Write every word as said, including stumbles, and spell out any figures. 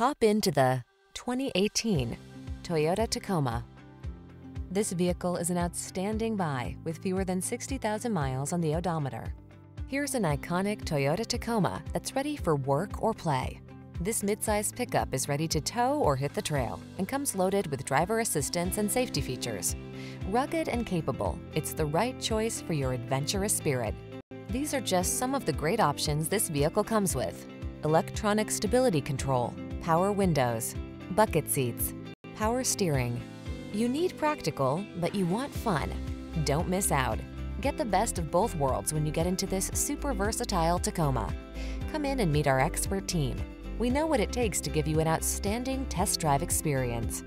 Hop into the twenty eighteen Toyota Tacoma. This vehicle is an outstanding buy with fewer than sixty thousand miles on the odometer. Here's an iconic Toyota Tacoma that's ready for work or play. This midsize pickup is ready to tow or hit the trail and comes loaded with driver assistance and safety features. Rugged and capable, it's the right choice for your adventurous spirit. These are just some of the great options this vehicle comes with: electronic stability control, power windows, bucket seats, power steering. You need practical, but you want fun. Don't miss out. Get the best of both worlds when you get into this super versatile Tacoma. Come in and meet our expert team. We know what it takes to give you an outstanding test drive experience.